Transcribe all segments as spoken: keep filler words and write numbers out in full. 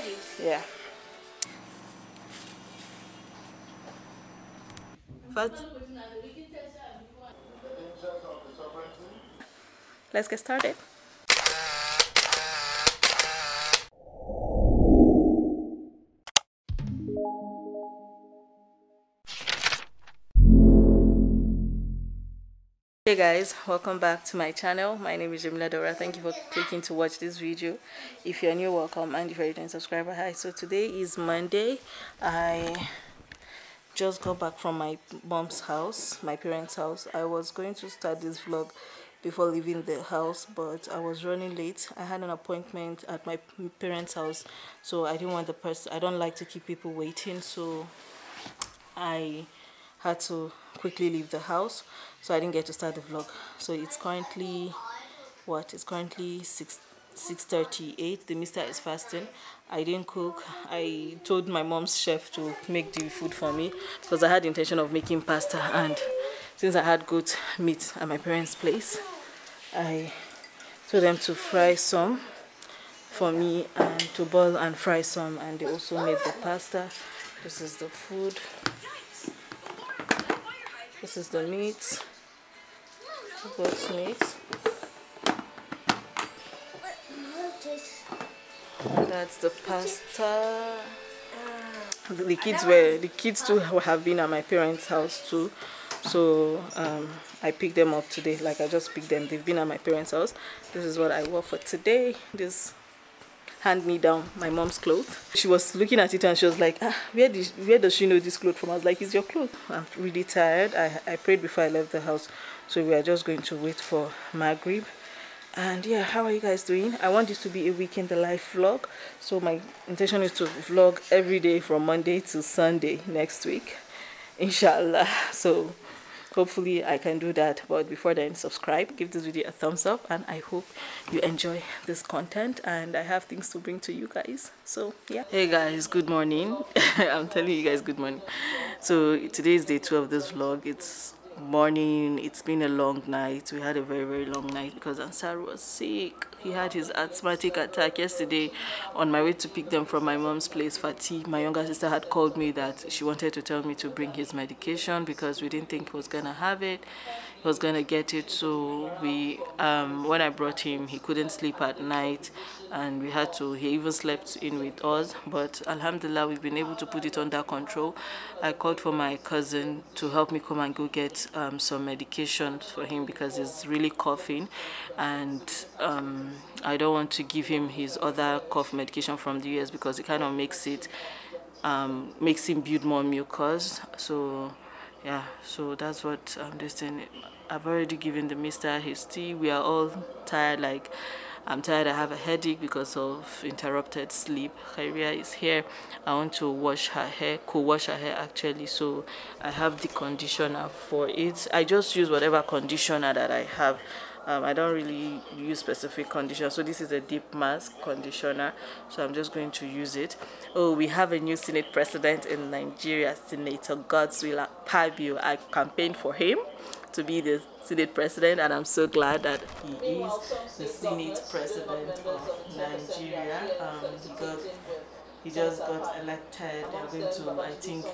veggies. Yeah. But let's get started. Hey guys, welcome back to my channel. My name is Jamila Daura. Thank you for clicking to watch this video. If you're new, welcome, and if you're a returning subscriber, hi. So today is Monday. I just got back from my mom's house, my parents' house. I was going to start this vlog before leaving the house, but I was running late. I had an appointment at my parents' house, so I didn't want the person, I don't like to keep people waiting, so I had to quickly leave the house, so I didn't get to start the vlog. So it's currently what? It's currently six six thirty-eight. The mister is fasting. I didn't cook. I told my mom's chef to make the food for me because I had the intention of making pasta, and since I had goat meat at my parents' place, I told them to fry some for me and to boil and fry some, and they also made the pasta. This is the food. This is the meat, goat's meat. And that's the pasta. The kids were the kids too have been at my parents' house too, so um, I picked them up today. Like I just picked them. They've been at my parents' house. This is what I wore for today. This hand-me-down, my mom's clothes. She was looking at it and she was like, ah, where, did, where does she know this clothes from? I was like, it's your clothes. I'm really tired. I, I prayed before I left the house. So we are just going to wait for Maghrib. And yeah, how are you guys doing? I want this to be a weekend live vlog. So my intention is to vlog every day from Monday to Sunday next week, inshallah. So hopefully I can do that, but before then, subscribe, give this video a thumbs up, and I hope you enjoy this content, and I have things to bring to you guys. So yeah. Hey guys, good morning. I'm telling you guys, good morning. So today is day two of this vlog. It's morning. It's been a long night. We had a very very long night because Ansar was sick. He had his asthmatic attack yesterday. On my way to pick them from my mom's place, Fatih, my younger sister, had called me that she wanted to tell me to bring his medication because we didn't think he was gonna have it, he was gonna get it. So we um when I brought him, he couldn't sleep at night, and we had to, he even slept in with us, but alhamdulillah, we've been able to put it under control. I called for my cousin to help me come and go get um, some medication for him because he's really coughing, and um I don't want to give him his other cough medication from the U S because it kind of makes it um makes him build more mucus. So yeah, so that's what I'm just saying. I've already given the mister his tea. We are all tired. Like I'm tired. I have a headache because of interrupted sleep. Khairia is here. I want to wash her hair, co-wash her hair actually. So I have the conditioner for it. I just use whatever conditioner that I have. Um, I don't really use specific conditioner. So this is a deep mask conditioner, so I'm just going to use it. Oh, we have a new Senate president in Nigeria, Senator Godswill Akpabio. I campaigned for him to be the Senate president, and I'm so glad that he is the Senate president of Nigeria. Um, he got, he just got elected. They're going to, I think,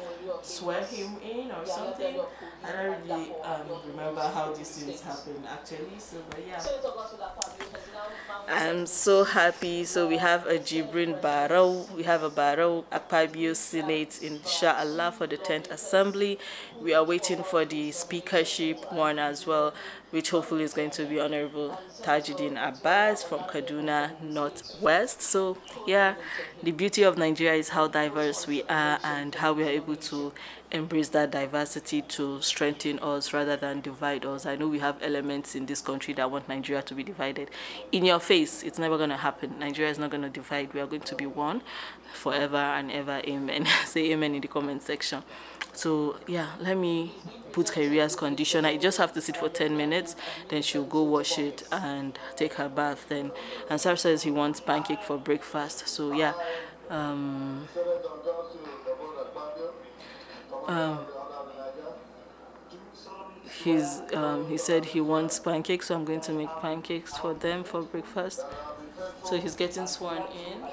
swear him in or something. I don't really um, remember how these things happened actually. So, but yeah, I'm so happy. So we have a Jibrin Barau, we have a Barau Akpabio Senate, inshallah, for the tenth assembly. We are waiting for the speakership one as well, which hopefully is going to be Honorable Tajudeen Abbas from Kaduna Northwest. So yeah, the beauty of Nigeria is how diverse we are and how we are able to embrace that diversity to strengthen us rather than divide us. I know we have elements in this country that want Nigeria to be divided. In your face, it's never going to happen. Nigeria is not going to divide. We are going to be one forever and ever. Amen. Say amen in the comment section. So yeah, let me put Khairia's conditioner. I just have to sit for ten minutes, then she'll go wash it and take her bath. Then Ansar says he wants pancake for breakfast. So yeah. Um, Um, he's, um, he said he wants pancakes, so I'm going to make pancakes for them for breakfast. So he's getting sworn in.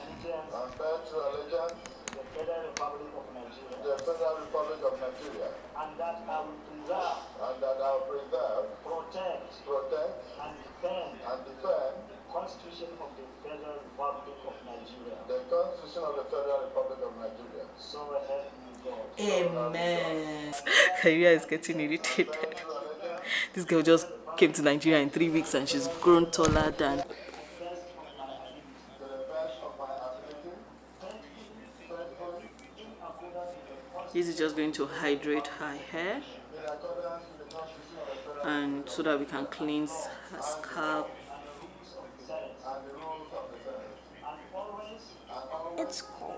National Allegiance, the Federal Republic of Nigeria, the Federal Republic of Nigeria, and that I will preserve, and that I will preserve, protect, protect, and defend, and defend the Constitution of the Federal Republic of Nigeria, the Constitution of the Federal Republic of Nigeria. So help me God. Amen. Kayuya is getting irritated. This girl just came to Nigeria in three weeks and she's grown taller than. This is just going to hydrate her hair, and so that we can cleanse her scalp. It's cold.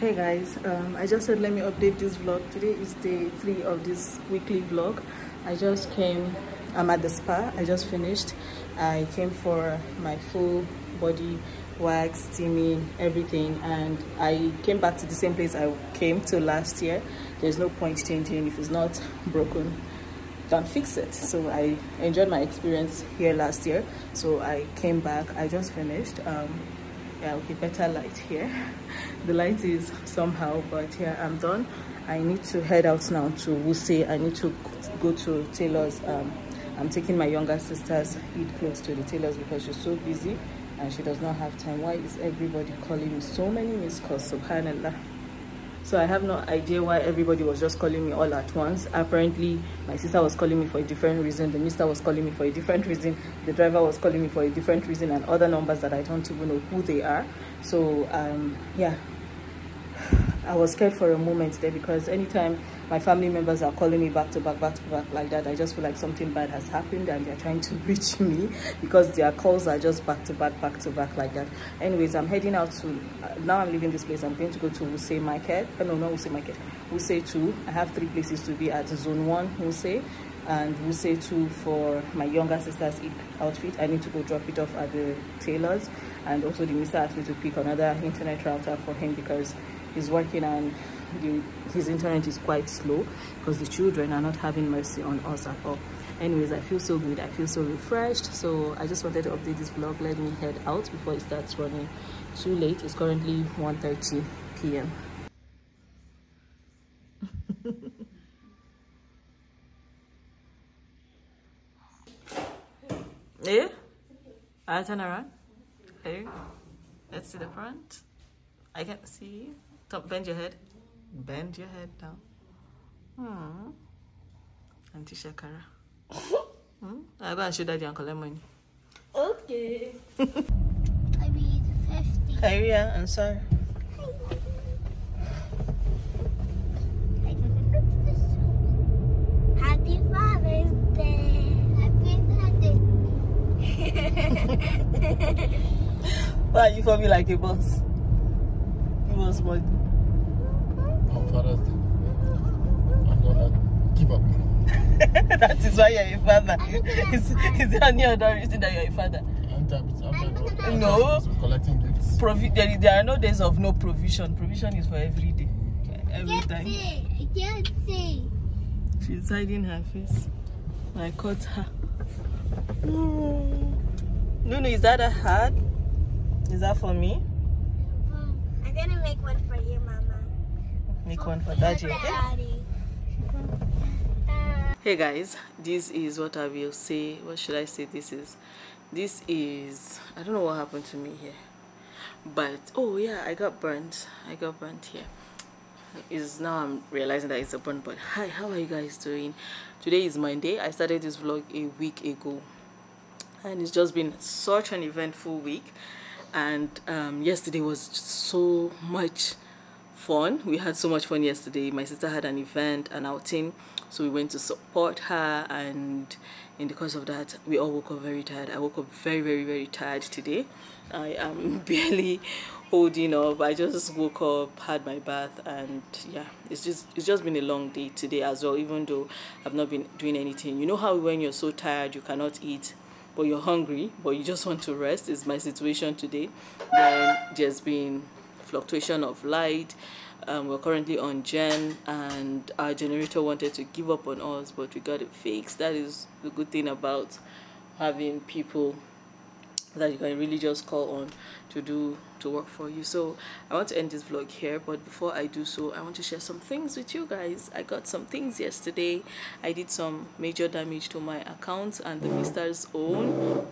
Hey guys, um, I just said let me update this vlog. Today is day three of this weekly vlog. I just came, I'm at the spa, I just finished. I came for my full body wax, steaming, everything, and I came back to the same place I came to last year. There's no point changing. If it's not broken, don't fix it. So I enjoyed my experience here last year. So I came back, I just finished. Um, Yeah, okay, better light here. The light is somehow, but yeah, I'm done. I need to head out now to Wuse. I need to go to tailors. Um, I'm taking my younger sister's Eid clothes to the tailors because she's so busy and she does not have time. Why is everybody calling me? So many missed calls, subhanallah. So I have no idea why everybody was just calling me all at once. Apparently, my sister was calling me for a different reason. The mister was calling me for a different reason. The driver was calling me for a different reason, and other numbers that I don't even know who they are. So um, yeah, I was scared for a moment there because anytime my family members are calling me back to back, back to back like that, I just feel like something bad has happened and they're trying to reach me because their calls are just back to back, back to back like that. Anyways, I'm heading out to, uh, now I'm leaving this place. I'm going to go to Wuse Market. Uh, no, not Wuse Market. Wuse two. I have three places to be at. Zone one, Wuse, and Wuse two for my younger sister's outfit. I need to go drop it off at the tailor's, and also the mister asked me to pick another internet router for him because he's working and the, his internet is quite slow because the children are not having mercy on us at all. Anyways, I feel so good. I feel so refreshed. So I just wanted to update this vlog. Let me head out before it starts running too late. It's currently one thirty p m Eh? I turn around. Hey, let's see the front. I can't see. Top, bend your head. Bend your head down. Hmm. Auntie Shakara. Hmm? I'll go and show Daddy and collect money. Okay. I read fifty. Kairia, I'm sorry. Happy Father's Day. Happy Father's Day. Why are you for me like a boss? Was what? On Father's Day. I'm gonna give up. That is why you're a father. Is, is there any other reason that you're a father? I'm tapped. I'm no. Collecting gifts. Provi there, there are no days of no provision. Provision is for every day. Every time. I can't see. She's hiding her face. I caught her. Mm. No, no, is that a hat? Is that for me? I'm gonna make one for you, Mama. Make one for Daddy, okay? Hey guys, this is what I will say. What should I say? This is, this is. I don't know what happened to me here, but oh yeah, I got burnt. I got burnt here. Is now I'm realizing that it's a burn. But hi, how are you guys doing? Today is Monday. I started this vlog a week ago, and it's just been such an eventful week. And um, yesterday was so much fun. We had so much fun yesterday. My sister had an event, an outing, so we went to support her. And in the course of that, we all woke up very tired. I woke up very, very, very tired today. I am barely holding up. I just woke up, had my bath, and yeah, it's just it's just been a long day today as well, even though I've not been doing anything. You know how when you're so tired you cannot eat, but you're hungry, but you just want to rest? It's my situation today. Then there's been fluctuation of light. Um, we're currently on gen, and our generator wanted to give up on us, but we got it fixed. That is the good thing about having people that you can really just call on to do to work for you. So I want to end this vlog here, but before I do so, I want to share some things with you guys. I got some things yesterday. I did some major damage to my account and the Mister's own,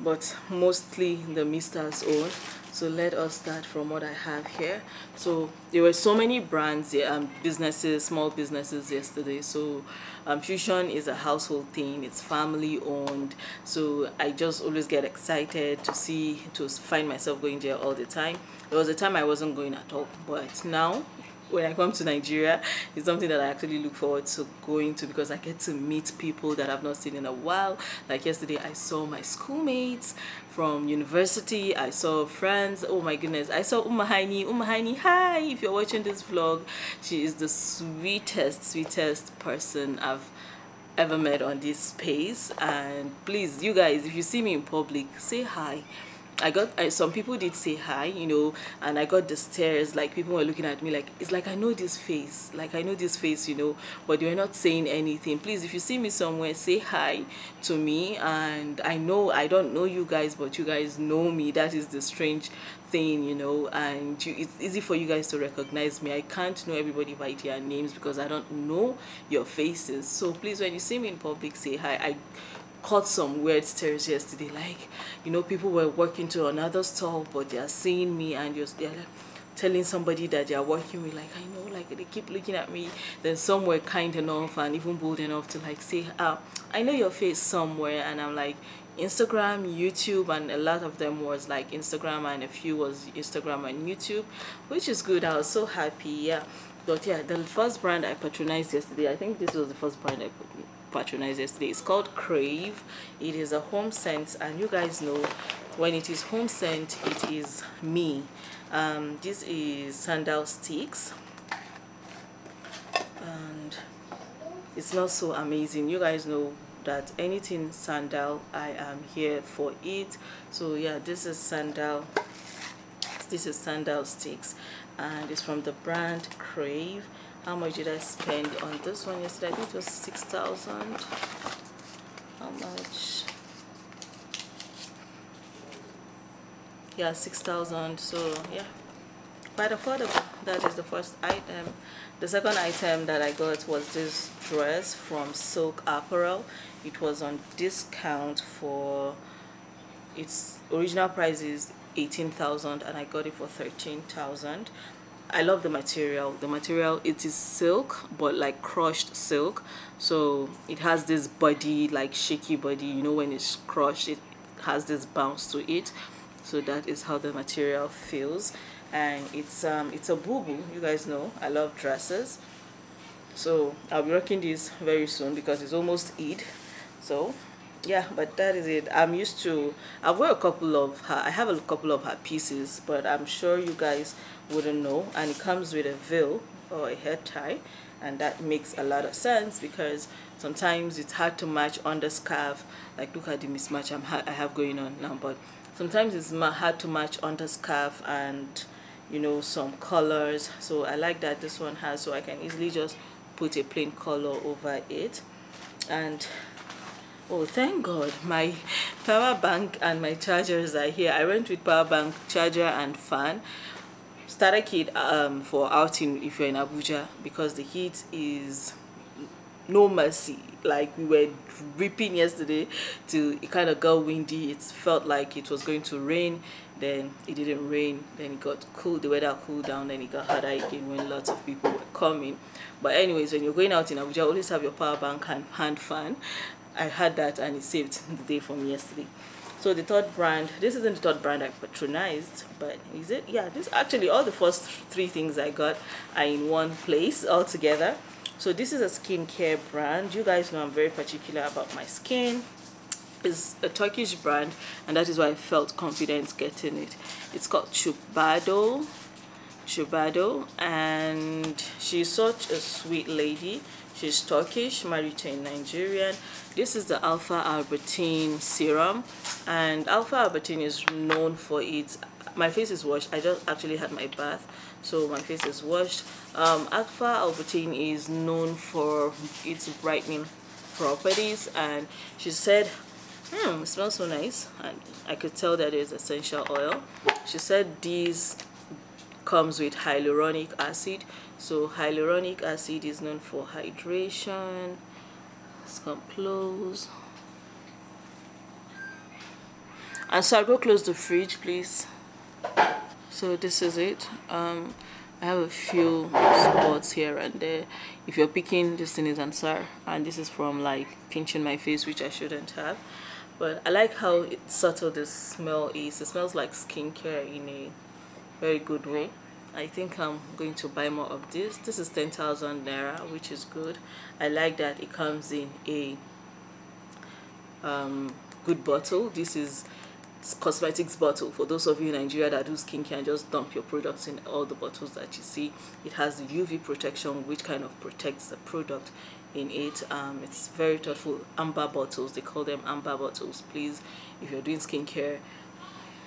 but mostly the Mister's own. So let us start from what I have here. So there were so many brands, um, businesses, small businesses yesterday. So um, Fusion is a household thing. It's family owned. So I just always get excited to see, to find myself going there all the time. There was a time I wasn't going at all, but now when I come to Nigeria, it's something that I actually look forward to going to, because I get to meet people that I've not seen in a while. Like yesterday, I saw my schoolmates from university. I saw friends. Oh my goodness, I saw Umahaini. Umahaini, hi! If you're watching this vlog, she is the sweetest, sweetest person I've ever met on this space. And please, you guys, if you see me in public, say hi. I got I, some people did say hi, you know, and I got the stares. Like, people were looking at me like, it's like I know this face, like I know this face, you know, but they were not saying anything. Please, if you see me somewhere, say hi to me. And I know I don't know you guys, but you guys know me. That is the strange thing, you know, and you, it's easy for you guys to recognize me. I can't know everybody by their names because I don't know your faces. So please, when you see me in public, say hi. I caught some weird stares yesterday, like, you know, people were walking to another store, but they are seeing me and just they're like telling somebody that they are working with, like, I know, like, they keep looking at me. Then some were kind enough and even bold enough to like say, ah, I know your face somewhere. And I'm like, Instagram, YouTube, and a lot of them was like Instagram, and a few was Instagram and YouTube, which is good. I was so happy. Yeah, but yeah, the first brand I patronized yesterday, I think this was the first brand I put in patronized yesterday. It's called Crave. It is a home scent, and you guys know when it is home scent, it is me. Um, this is sandal sticks, and it smells so amazing. You guys know that anything sandal, I am here for it. So yeah, this is sandal. This is sandal sticks, and it's from the brand Crave. How much did I spend on this one yesterday? I think it was six thousand. How much? Yeah, six thousand. So yeah, quite affordable. That is the first item. The second item that I got was this dress from Silk Apparel. It was on discount for its original price is eighteen thousand, and I got it for thirteen thousand. I love the material. The material, it is silk, but like crushed silk. So it has this body, like shaky body. You know, when it's crushed, it has this bounce to it. So that is how the material feels. And it's um it's a boo-boo. You guys know I love dresses. So I'll be rocking this very soon because it's almost Eid. So yeah, but that is it. I'm used to, I've wear a couple of her, I have a couple of her pieces, but I'm sure you guys wouldn't know. And it comes with a veil or a hair tie, and that makes a lot of sense because sometimes it's hard to match under scarf. Like, look at the mismatch I'm ha I have going on now, but sometimes it's hard to match under scarf and, you know, some colors. So I like that this one has, so I can easily just put a plain color over it. And oh, thank God my power bank and my chargers are here. I went with power bank, charger, and fan. Starter kit um, for outing if you're in Abuja, because the heat is no mercy. Like, we were dripping yesterday till it kind of got windy. It felt like it was going to rain. Then it didn't rain. Then it got cool. The weather cooled down. Then it got harder again when lots of people were coming. But anyways, when you're going out in Abuja, always have your power bank and hand fan. I had that, and it saved the day from yesterday. So the third brand, this isn't the third brand I patronized, but is it? Yeah, this actually, all the first three things I got are in one place all together. So this is a skincare brand. You guys know I'm very particular about my skin. is a Turkish brand, and that is why I felt confident getting it. It's called Chubado. Chubado, and she's such a sweet lady. She's Turkish, married to a Nigerian. This is the Alpha Arbutin serum, and Alpha Arbutin is known for its. My face is washed. I just actually had my bath, so my face is washed. Um, Alpha Arbutin is known for its brightening properties, and she said, "Hmm, it smells so nice." And I could tell that it's essential oil. She said these comes with hyaluronic acid. So hyaluronic acid is known for hydration. Let's come close. And so I'll go close the fridge, please. So this is it. Um, I have a few spots here and there. If you're picking, this thing is Ansar, and this is from like pinching my face, which I shouldn't have. But I like how subtle this smell is. It smells like skincare in a very good way. I think I'm going to buy more of this. This is ten thousand naira, which is good. I like that it comes in a um, good bottle. This is cosmetics bottle. For those of you in Nigeria that do skincare and just dump your products in all the bottles that you see, it has the U V protection, which kind of protects the product in it. Um, it's very thoughtful. Amber bottles, they call them amber bottles. Please, if you're doing skincare,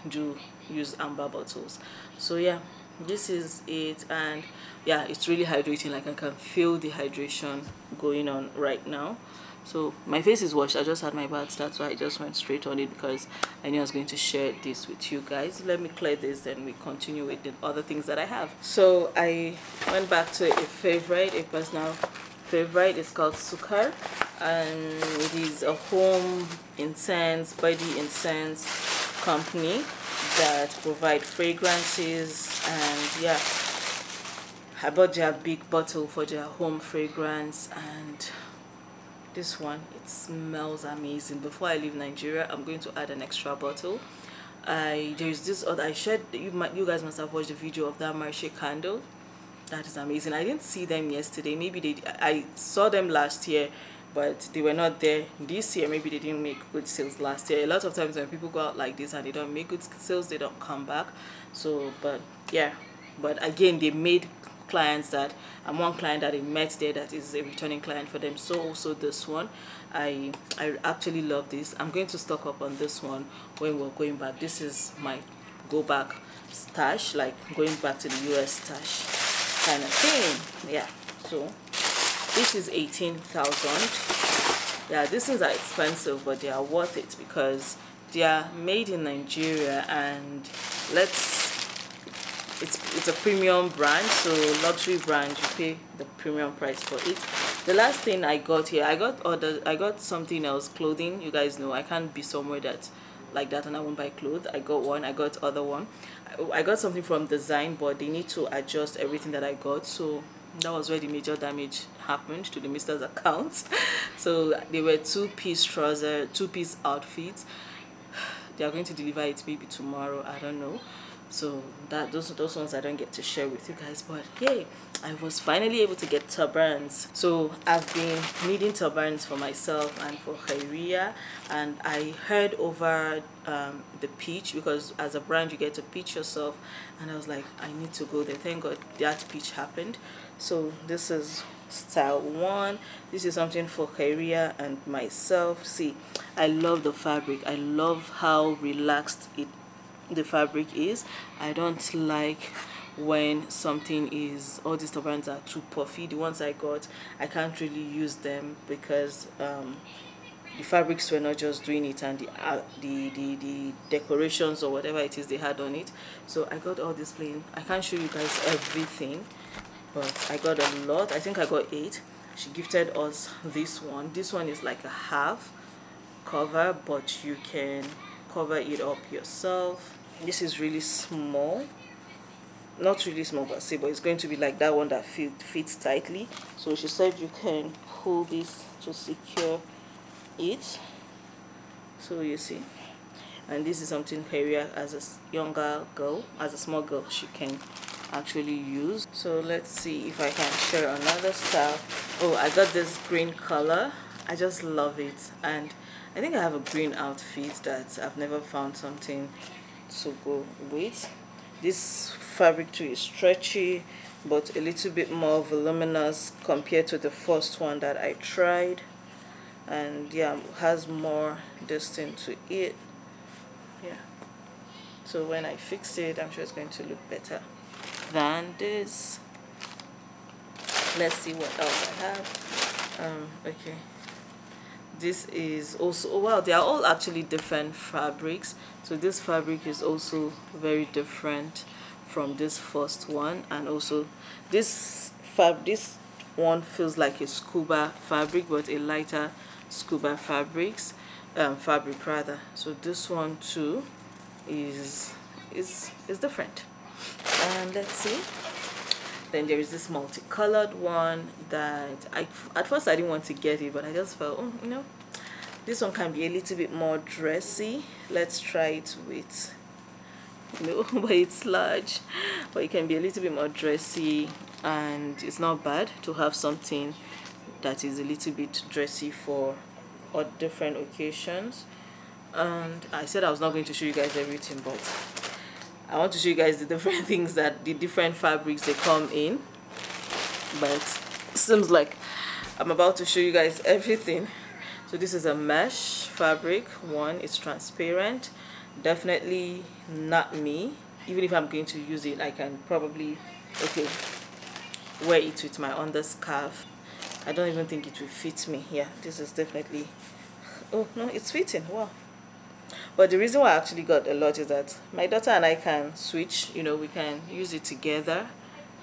do use amber bottles. So yeah, this is it. And yeah, it's really hydrating. Like I can feel the hydration going on right now. So my face is washed. I just had my bath. That's why I just went straight on it, because I knew I was going to share this with you guys. Let me clear this, then we continue with the other things that I have. So I went back to a favorite, a personal favorite. It's called Sukar, and it is a home incense, body incense company that provide fragrances. And yeah, I bought their big bottle for their home fragrance, and this one, it smells amazing. Before I leave Nigeria, I'm going to add an extra bottle. I there's this other I shared. You might you guys must have watched the video of that Marche candle. That is amazing. I didn't see them yesterday. Maybe they I saw them last year, but they were not there this year. Maybe they didn't make good sales last year. A lot of times when people go out like this and they don't make good sales, they don't come back. So, but yeah, but again, they made clients that, and one client that I met there that is a returning client for them. So also this one, I, I actually love this. I'm going to stock up on this one when we're going back. This is my go back stash, like going back to the U S stash kind of thing. Yeah, so this is eighteen thousand. Yeah, these things are expensive, but they are worth it because they are made in Nigeria, and let's it's it's a premium brand, so luxury brand, you pay the premium price for it. The last thing I got here, I got other I got something else, clothing. You guys know I can't be somewhere that like that and I won't buy clothes. I got one, I got other one. I, I got something from Design, but they need to adjust everything that I got, so that was where the major damage happened to the mister's accounts. So they were two-piece trousers, two-piece outfits. They are going to deliver it maybe tomorrow, I don't know. So that those those ones I don't get to share with you guys, but yay, I was finally able to get turbans. So I've been needing turbans for myself and for Khairia, and I heard over um, the peach, because as a brand you get to peach yourself, and I was like, I need to go there. Thank God that peach happened. So this is style one. This is something for Khairia and myself. See, I love the fabric. I love how relaxed it the fabric is. I don't like when something is, all these turbans are too puffy. The ones I got, I can't really use them because um the fabrics were not just doing it, and the, uh, the the the decorations or whatever it is they had on it. So I got all this plain. I can't show you guys everything, but I got a lot. I think I got eight. She gifted us this one. This one is like a half cover, but you can cover it up yourself. This is really small, not really small, but see, but it's going to be like that one that fit, fits tightly. So she said you can pull this to secure it. So you see, and this is something Khairia, as a younger girl, as a small girl, she can actually use. So let's see if I can share another style. Oh, I got this green color. I just love it, and I think I have a green outfit that I've never found something to go with. This fabric too is stretchy but a little bit more voluminous compared to the first one that I tried, and yeah, has more distance to it. Yeah, so when I fix it, I'm sure it's going to look better than this. Let's see what else I have. Um, okay, this is also, oh wow, they are all actually different fabrics. So this fabric is also very different from this first one, and also this fab this one feels like a scuba fabric, but a lighter scuba fabrics um, fabric rather. So this one too is is is different. And let's see. Then there is this multicolored one that I at first I didn't want to get it, but I just felt, oh, you know, this one can be a little bit more dressy. Let's try it with, you know, but it's large, but it can be a little bit more dressy, and it's not bad to have something that is a little bit dressy for or different occasions. And I said I was not going to show you guys everything, but I want to show you guys the different things that the different fabrics they come in, but it seems like I'm about to show you guys everything. So this is a mesh fabric one. It's transparent, definitely not me. Even if I'm going to use it, I can probably okay wear it with my underscarf. I don't even think it will fit me. Yeah, this is definitely, oh no, it's fitting. Wow. But the reason why I actually got a lot is that my daughter and I can switch, you know, we can use it together,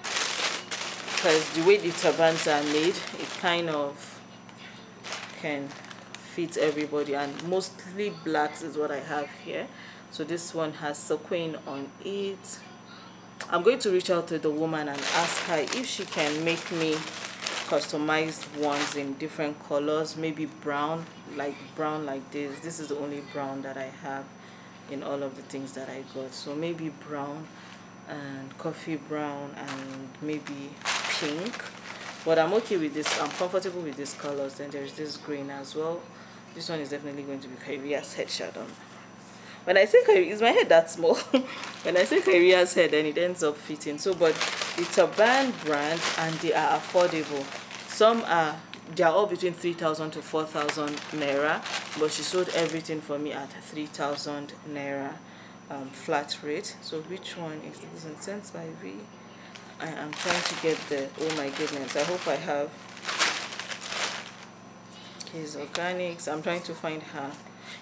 because the way the turbans are made, it kind of can fit everybody, and mostly blacks is what I have here. So this one has sequin on it. I'm going to reach out to the woman and ask her if she can make me customized ones in different colors, maybe brown, like brown like this. This is the only brown that I have in all of the things that I got, so maybe brown and coffee brown and maybe pink, but I'm okay with this. I'm comfortable with these colors. Then there's this green as well. This one is definitely going to be Kairia's head shadow. When I say Kairi, is my head that small? When I say Kairia's head, then it ends up fitting. So but it's a band brand, and they are affordable. Some are, they are all between three thousand to four thousand naira, but she sold everything for me at three thousand naira um, flat rate. So which one is this? Incense by V. I am trying to get the, oh my goodness, I hope I have his organics. I'm trying to find her.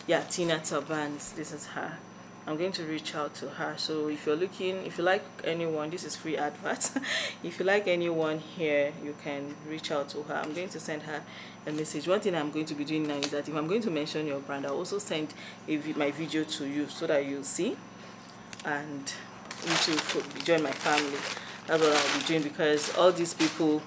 Yeah, Tina Tabans, this is her. I'm going to reach out to her. So if you're looking, if you like anyone, this is free advert. If you like anyone here, you can reach out to her. I'm going to send her a message. One thing I'm going to be doing now is that if I'm going to mention your brand, I'll also send a vi my video to you, so that you'll see and you too join my family. That's what I'll be doing, because all these people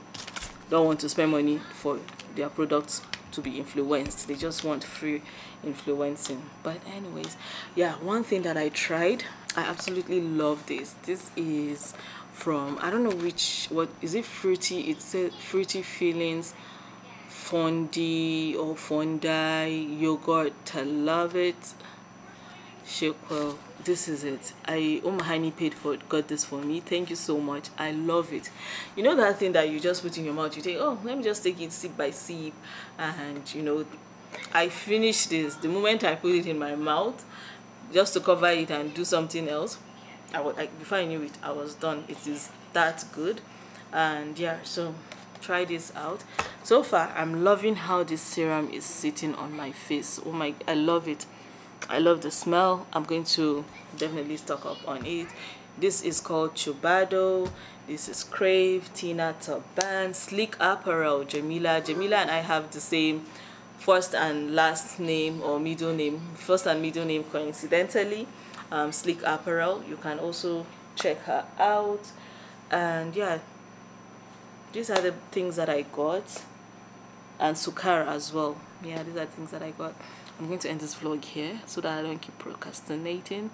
don't want to spend money for their products to be influenced. They just want free influencing. But anyways, yeah, one thing that I tried, I absolutely love this. This is from, I don't know which, what is it, Fruity, it's a Fruity Feelings Fondi or Fondai yogurt. I love it. Shake well. This is it. I oh my honey paid for it, got this for me. Thank you so much. I love it. You know that thing that you just put in your mouth, you think, oh, let me just take it sip by sip, and you know, I finished this. The moment I put it in my mouth, just to cover it and do something else, I was like, before I knew it, I was done. It is that good. And yeah, so try this out. So far, I'm loving how this serum is sitting on my face. Oh my, I love it. I love the smell. I'm going to definitely stock up on it. This is called Chubado. This is Crave, Tina Tabans, Silk Apparel, Jamila. Jamila and I have the same first and last name or middle name, first and middle name coincidentally. Um, Silk Apparel, you can also check her out. And yeah, these are the things that I got, and Sukar as well. Yeah, these are the things that I got. I'm going to end this vlog here so that I don't keep procrastinating,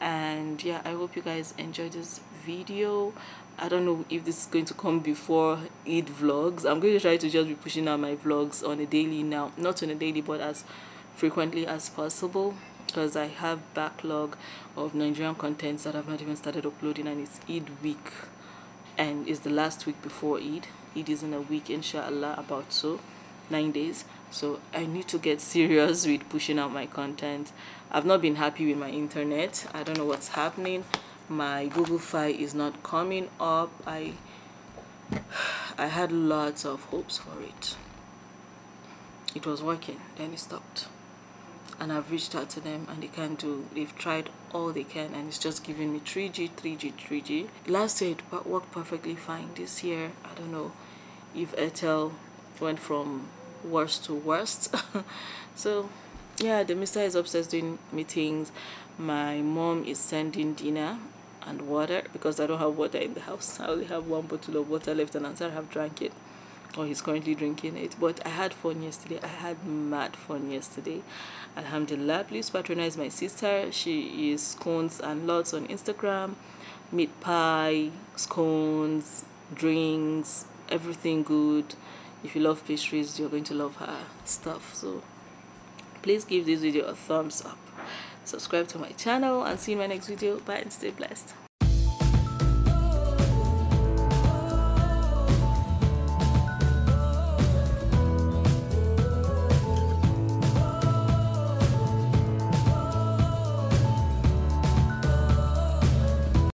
and yeah, I hope you guys enjoyed this video. I don't know if this is going to come before Eid vlogs. I'm going to try to just be pushing out my vlogs on a daily now. Not on a daily, but as frequently as possible, because I have backlog of Nigerian contents that I've not even started uploading, and it's Eid week, and it's the last week before Eid. Eid is in a week, inshallah, about so nine days. So I need to get serious with pushing out my content. I've not been happy with my internet. I don't know what's happening. My Google Fi is not coming up. I I had lots of hopes for it. It was working, then it stopped. And I've reached out to them and they can't do, they've tried all they can, and it's just giving me three G, three G, three G. Last year it worked perfectly fine. This year, I don't know if Airtel went from worst to worst. So yeah, the mister is upstairs doing meetings. My mom is sending dinner and water because I don't have water in the house. I only have one bottle of water left and Ansar have drank it, or he's currently drinking it. But I had fun yesterday. I had mad fun yesterday. Alhamdulillah. Please patronize my sister. She is scones and lots on Instagram. Meat pie, scones, drinks, everything good. If you love pastries, you're going to love her stuff. So please give this video a thumbs up. Subscribe to my channel and see you in my next video. Bye and stay blessed.